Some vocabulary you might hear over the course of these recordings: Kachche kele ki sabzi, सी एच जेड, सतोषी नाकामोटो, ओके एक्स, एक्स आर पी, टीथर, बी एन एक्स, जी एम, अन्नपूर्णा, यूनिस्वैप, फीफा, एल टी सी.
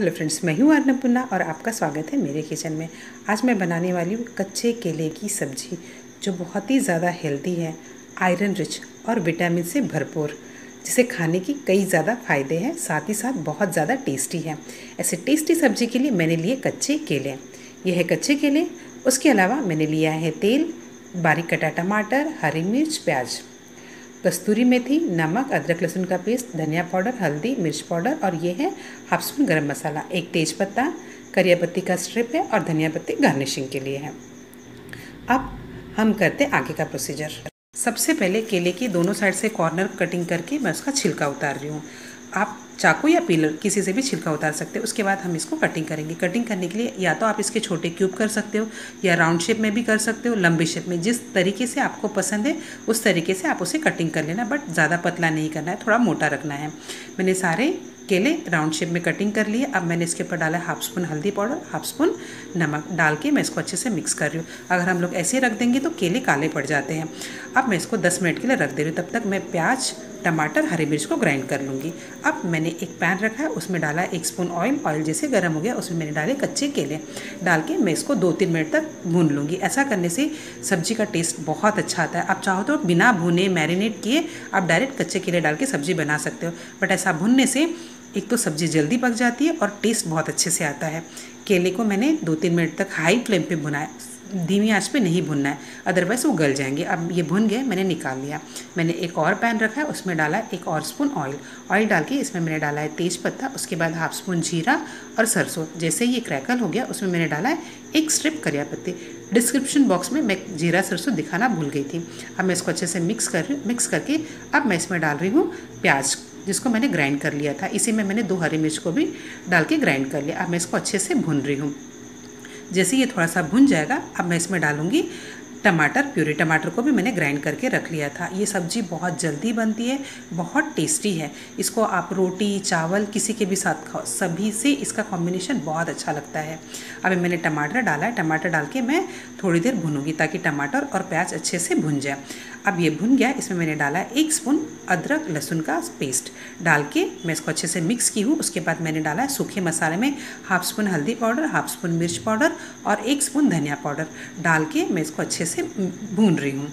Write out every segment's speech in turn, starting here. Hello friends, मैं हूँ अन्नपूर्णा और आपका स्वागत है मेरे किचन में। आज मैं बनाने वाली हूँ कच्चे केले की सब्ज़ी, जो बहुत ही ज़्यादा हेल्दी है, आयरन रिच और विटामिन से भरपूर, जिसे खाने की कई ज़्यादा फायदे हैं, साथ ही साथ बहुत ज़्यादा टेस्टी है। ऐसे टेस्टी सब्जी के लिए मैंने लिए कच्चे केले। यह है कच्चे केले। उसके अलावा मैंने लिया है तेल, बारीक कटा टमाटर, हरी मिर्च, प्याज, कस्तूरी मेथी, नमक, अदरक लहसुन का पेस्ट, धनिया पाउडर, हल्दी, मिर्च पाउडर और ये है हाफ स्पून गरम मसाला, एक तेज पत्ता, करिया पत्ती का स्ट्रिप है और धनिया पत्ती गार्निशिंग के लिए है। अब हम करते आगे का प्रोसीजर। सबसे पहले केले की दोनों साइड से कॉर्नर कटिंग करके मैं उसका छिलका उतार रही हूँ। आप चाकू या पिलर किसी से भी छिलका उतार सकते हो। उसके बाद हम इसको कटिंग करेंगे। कटिंग करने के लिए या तो आप इसके छोटे क्यूब कर सकते हो या राउंड शेप में भी कर सकते हो, लंबी शेप में, जिस तरीके से आपको पसंद है उस तरीके से आप उसे कटिंग कर लेना, बट ज़्यादा पतला नहीं करना है, थोड़ा मोटा रखना है। मैंने सारे केले राउंड शेप में कटिंग कर लिए। अब मैंने इसके ऊपर डाला हाफ स्पून हल्दी पाउडर, हाफ स्पून नमक डाल के मैं इसको अच्छे से मिक्स कर रही हूँ। अगर हम लोग ऐसे रख देंगे तो केले काले पड़ जाते हैं। अब मैं इसको 10 मिनट के लिए रख दे रही हूँ। तब तक मैं प्याज, टमाटर, हरी मिर्च को ग्राइंड कर लूँगी। अब मैंने एक पैन रखा है, उसमें डाला एक स्पून ऑयल जैसे गर्म हो गया, उसमें मैंने डाले कच्चे केले, डाल के मैं इसको 2-3 मिनट तक भून लूँगी। ऐसा करने से सब्ज़ी का टेस्ट बहुत अच्छा आता है। आप चाहो तो बिना भुने, मैरिनेट किए आप डायरेक्ट कच्चे केले डाल के सब्ज़ी बना सकते हो, बट ऐसा भुनने से एक तो सब्ज़ी जल्दी पक जाती है और टेस्ट बहुत अच्छे से आता है। केले को मैंने 2-3 मिनट तक हाई फ्लेम पे भुना है, धीमी आंच पे नहीं भुनना है, अदरवाइज़ वो गल जाएंगे। अब ये भुन गए, मैंने निकाल लिया। मैंने एक और पैन रखा है, उसमें डाला एक और स्पून ऑयल डाल के इसमें मैंने डाला है तेज पत्ता, उसके बाद हाफ स्पून जीरा और सरसों। जैसे ये क्रैकल हो गया, उसमें मैंने डाला है एक स्ट्रिप करिया पत्ती। डिस्क्रिप्शन बॉक्स में मैं जीरा सरसों दिखाना भूल गई थी। अब मैं इसको अच्छे से मिक्स करके अब मैं इसमें डाल रही हूँ प्याज, जिसको मैंने ग्राइंड कर लिया था। इसी में मैंने 2 हरी मिर्च को भी डाल के ग्राइंड कर लिया। अब मैं इसको अच्छे से भून रही हूँ। जैसे ये थोड़ा सा भुन जाएगा, अब मैं इसमें डालूँगी टमाटर प्यूरी। टमाटर को भी मैंने ग्राइंड करके रख लिया था। ये सब्ज़ी बहुत जल्दी बनती है, बहुत टेस्टी है। इसको आप रोटी, चावल किसी के भी साथ खाओ, सभी से इसका कॉम्बिनेशन बहुत अच्छा लगता है। अभी मैंने टमाटर डाला है, टमाटर डाल के मैं थोड़ी देर भूनूंगी ताकि टमाटर और प्याज अच्छे से भुन जाए। अब ये भुन गया, इसमें मैंने डाला एक स्पून अदरक लहसुन का पेस्ट, डाल के मैं इसको अच्छे से मिक्स की हूँ। उसके बाद मैंने डाला है सूखे मसाले में हाफ स्पून हल्दी पाउडर, हाफ स्पून मिर्च पाउडर और एक स्पून धनिया पाउडर डाल के मैं इसको अच्छे से भून रही हूँ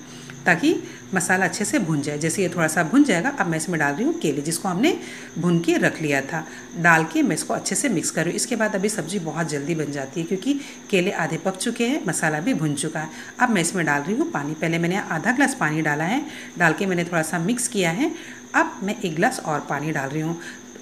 ताकि मसाला अच्छे से भुन जाए। जैसे ये थोड़ा सा भुन जाएगा, अब मैं इसमें डाल रही हूँ केले, जिसको हमने भून के रख लिया था, डाल के मैं इसको अच्छे से मिक्स कर रही हूँ। इसके बाद अभी सब्ज़ी बहुत जल्दी बन जाती है, क्योंकि केले आधे पक चुके हैं, मसाला भी भुन चुका है। अब मैं इसमें डाल रही हूँ पानी। पहले मैंने आधा ग्लास पानी डाला है, डाल के मैंने थोड़ा सा मिक्स किया है। अब मैं एक ग्लास और पानी डाल रही हूँ।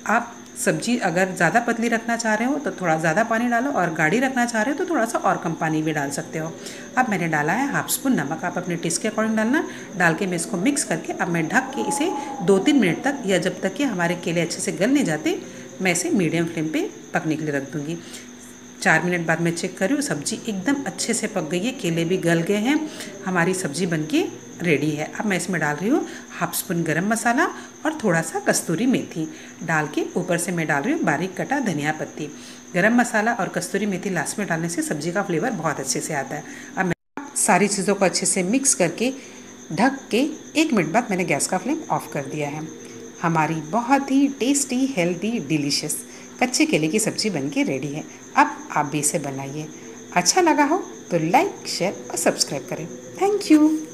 आप सब्ज़ी अगर ज़्यादा पतली रखना चाह रहे हो तो थोड़ा ज़्यादा पानी डालो, और गाढ़ी रखना चाह रहे हो तो थोड़ा सा और कम पानी भी डाल सकते हो। अब मैंने डाला है हाफ स्पून नमक, आप अपने टेस्ट के अकॉर्डिंग डालना। डाल के मैं इसको मिक्स करके अब मैं ढक के इसे 2-3 मिनट तक, या जब तक कि हमारे केले अच्छे से गल नहीं जाते, मैं इसे मीडियम फ्लेम पर पकने के लिए रख दूँगी। 4 मिनट बाद मैं चेक कर रही हूँ, सब्ज़ी एकदम अच्छे से पक गई है, केले भी गल गए हैं, हमारी सब्ज़ी बन के रेडी है। अब मैं इसमें डाल रही हूँ हाफ स्पून गरम मसाला और थोड़ा सा कस्तूरी मेथी डाल के, ऊपर से मैं डाल रही हूँ बारीक कटा धनिया पत्ती। गरम मसाला और कस्तूरी मेथी लास्ट में डालने से सब्ज़ी का फ्लेवर बहुत अच्छे से आता है। अब मैं सारी चीज़ों को अच्छे से मिक्स करके ढक के 1 मिनट बाद मैंने गैस का फ्लेम ऑफ कर दिया है। हमारी बहुत ही टेस्टी, हेल्दी, डिलीशियस कच्चे केले की सब्ज़ी बन के रेडी है। अब आप भी इसे बनाइए। अच्छा लगा हो तो लाइक, शेयर और सब्सक्राइब करें। Thank you.